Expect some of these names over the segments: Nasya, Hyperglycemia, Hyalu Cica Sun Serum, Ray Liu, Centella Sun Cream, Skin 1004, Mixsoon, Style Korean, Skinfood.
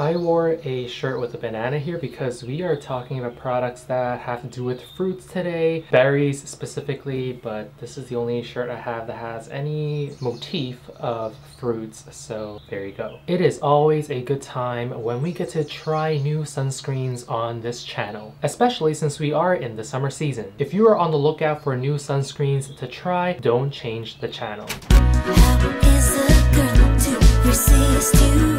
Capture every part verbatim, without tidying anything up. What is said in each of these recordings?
I wore a shirt with a banana here because we are talking about products that have to do with fruits today, berries specifically, but this is the only shirt I have that has any motif of fruits, so there you go. It is always a good time when we get to try new sunscreens on this channel, especially since we are in the summer season. If you are on the lookout for new sunscreens to try, don't change the channel. How is a girl to resist you?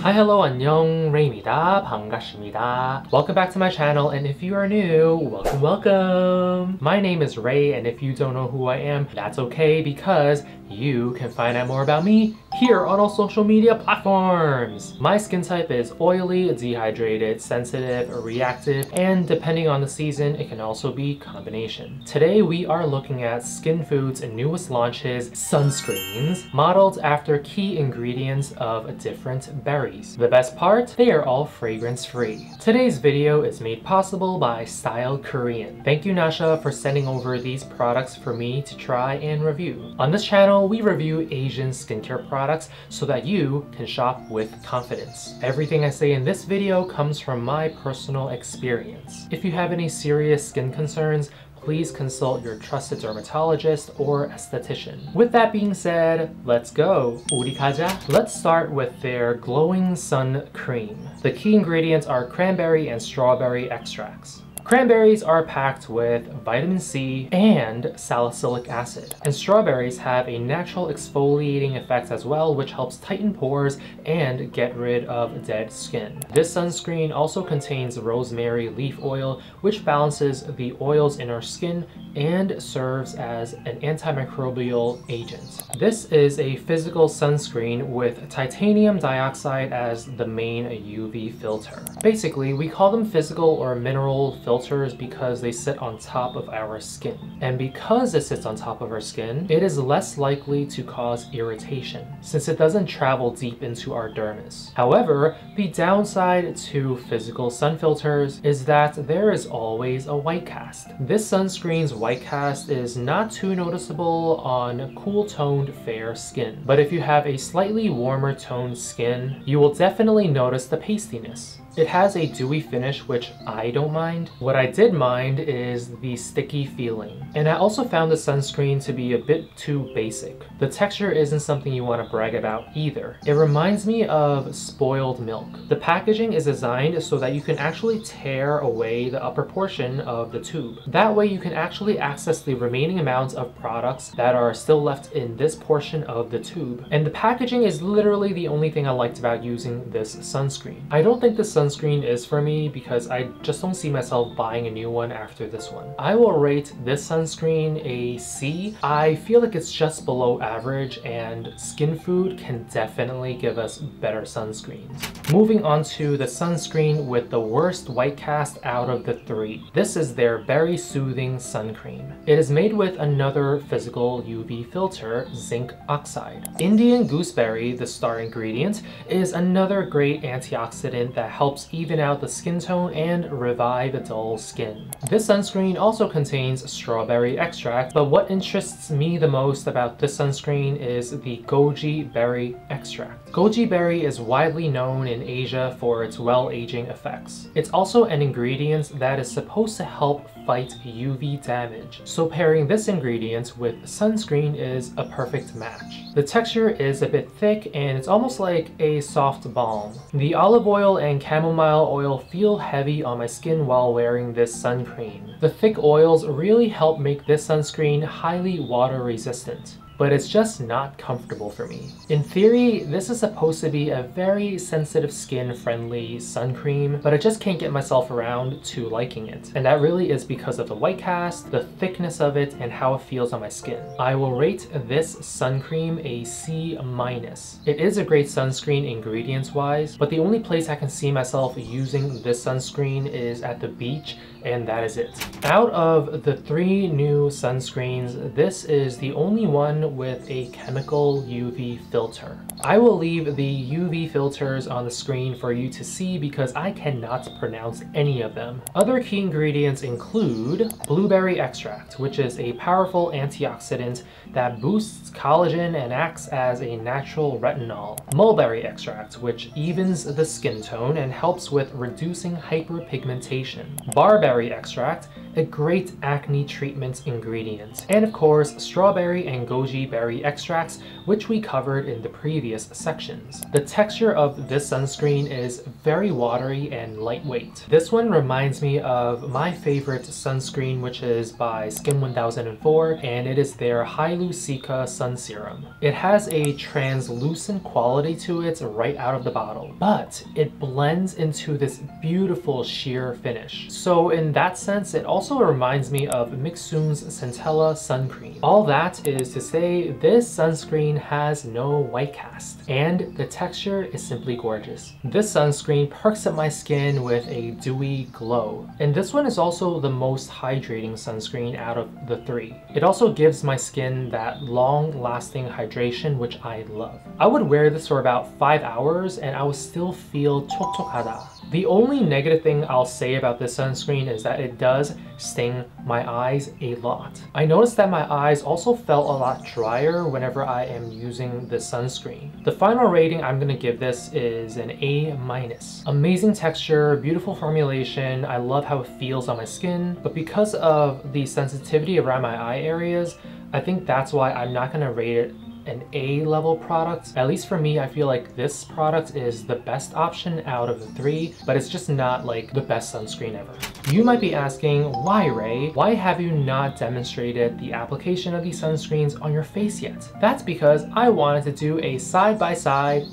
Hi, hello, 안녕, 레이입니다. 반갑습니다. Welcome back to my channel, and if you are new, welcome, welcome. My name is Ray, and if you don't know who I am, that's okay because you can find out more about me here on all social media platforms. My skin type is oily, dehydrated, sensitive, reactive, and depending on the season, it can also be combination. Today, we are looking at Skinfood's newest launches, sunscreens, modeled after key ingredients of different berries. The best part, they are all fragrance-free. Today's video is made possible by Style Korean. Thank you, Nasya, for sending over these products for me to try and review. On this channel, we review Asian skincare products so that you can shop with confidence. Everything I say in this video comes from my personal experience. If you have any serious skin concerns, please consult your trusted dermatologist or esthetician. With that being said, let's go! 우리 가자! Let's start with their Glowing Sun Cream. The key ingredients are cranberry and strawberry extracts. Cranberries are packed with vitamin C and salicylic acid, and strawberries have a natural exfoliating effect as well, which helps tighten pores and get rid of dead skin. This sunscreen also contains rosemary leaf oil, which balances the oils in our skin and serves as an antimicrobial agent. This is a physical sunscreen with titanium dioxide as the main U V filter. Basically, we call them physical or mineral filters because they sit on top of our skin. And because it sits on top of our skin, it is less likely to cause irritation since it doesn't travel deep into our dermis. However, the downside to physical sun filters is that there is always a white cast. This sunscreen's white cast is not too noticeable on cool-toned fair skin, but if you have a slightly warmer toned skin, you will definitely notice the pastiness. It has a dewy finish, which I don't mind. What I did mind is the sticky feeling. And I also found the sunscreen to be a bit too basic. The texture isn't something you want to brag about either. It reminds me of spoiled milk. The packaging is designed so that you can actually tear away the upper portion of the tube. That way you can actually access the remaining amounts of products that are still left in this portion of the tube. And the packaging is literally the only thing I liked about using this sunscreen. I don't think this sunscreen sunscreen is for me because I just don't see myself buying a new one after this one. I will rate this sunscreen a C. I feel like it's just below average, and Skinfood can definitely give us better sunscreens. Moving on to the sunscreen with the worst white cast out of the three. This is their Berry Soothing Sun Cream. It is made with another physical U V filter, zinc oxide. Indian gooseberry, the star ingredient, is another great antioxidant that helps helps even out the skin tone and revive a dull skin. This sunscreen also contains strawberry extract, but what interests me the most about this sunscreen is the goji berry extract. Goji berry is widely known in Asia for its well-aging effects. It's also an ingredient that is supposed to help fight U V damage, so pairing this ingredient with sunscreen is a perfect match. The texture is a bit thick and it's almost like a soft balm. The olive oil and chamomile oil feel heavy on my skin while wearing this sun cream. The thick oils really help make this sunscreen highly water resistant, but it's just not comfortable for me. In theory, this is supposed to be a very sensitive skin-friendly sun cream, but I just can't get myself around to liking it. And that really is because of the white cast, the thickness of it, and how it feels on my skin. I will rate this sun cream a C minus. It is a great sunscreen ingredients-wise, but the only place I can see myself using this sunscreen is at the beach, and that is it. Out of the three new sunscreens, this is the only one on with a chemical U V filter. I will leave the U V filters on the screen for you to see because I cannot pronounce any of them. Other key ingredients include blueberry extract, which is a powerful antioxidant that boosts collagen and acts as a natural retinol. Mulberry extract, which evens the skin tone and helps with reducing hyperpigmentation. Barberry extract, a great acne treatment ingredient. And of course, strawberry and goji berry extracts, which we covered in the previous sections. The texture of this sunscreen is very watery and lightweight. This one reminds me of my favorite sunscreen, which is by Skin ten oh four, and it is their Hyalu Cica Sun Serum. It has a translucent quality to it right out of the bottle, but it blends into this beautiful sheer finish. So in that sense, it also reminds me of Mixsoon's Centella Sun Cream. All that is to say, this sunscreen has no white cast, and the texture is simply gorgeous. This sunscreen perks up my skin with a dewy glow, and this one is also the most hydrating sunscreen out of the three. It also gives my skin that long-lasting hydration, which I love. I would wear this for about five hours, and I would still feel 촉촉하다. The only negative thing I'll say about this sunscreen is that it does sting my eyes a lot. I noticed that my eyes also felt a lot drier whenever I am using this sunscreen. The final rating I'm going to give this is an A minus. Amazing texture, beautiful formulation, I love how it feels on my skin, but because of the sensitivity around my eye areas, I think that's why I'm not going to rate it an A-level product. At least for me, I feel like this product is the best option out of the three, but it's just not like the best sunscreen ever. You might be asking, why Ray? Why have you not demonstrated the application of these sunscreens on your face yet? That's because I wanted to do a side-by-side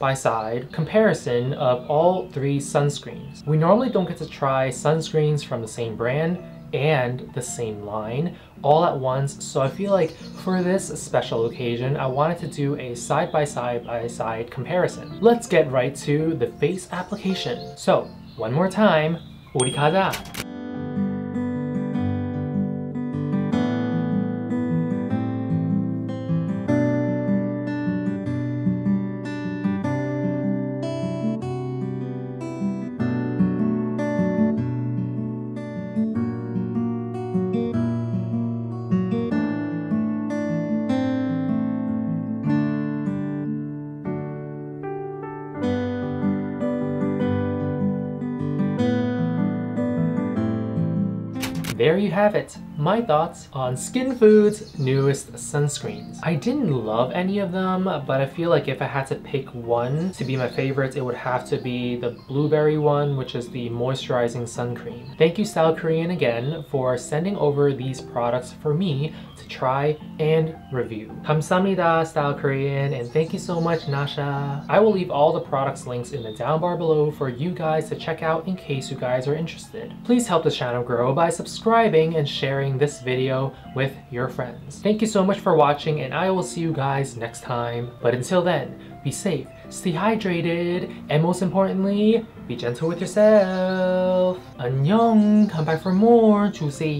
by side comparison of all three sunscreens. We normally don't get to try sunscreens from the same brand and the same line all at once, so I feel like for this special occasion I wanted to do a side-by-side-by-side comparison. Let's get right to the face application. So one more time, 우리 가자! There you have it, my thoughts on Skinfood's newest sunscreens. I didn't love any of them, but I feel like if I had to pick one to be my favorite, it would have to be the blueberry one, which is the moisturizing sun cream. Thank you, Style Korean, again for sending over these products for me to try and review. Kamsahamnida, Style Korean, and thank you so much, Nasya. I will leave all the products links in the down bar below for you guys to check out in case you guys are interested. Please help the channel grow by subscribing subscribing and sharing this video with your friends. Thank you so much for watching, and I will see you guys next time. But until then, be safe, stay hydrated, and most importantly, be gentle with yourself. 안녕, come back for more. 주세요.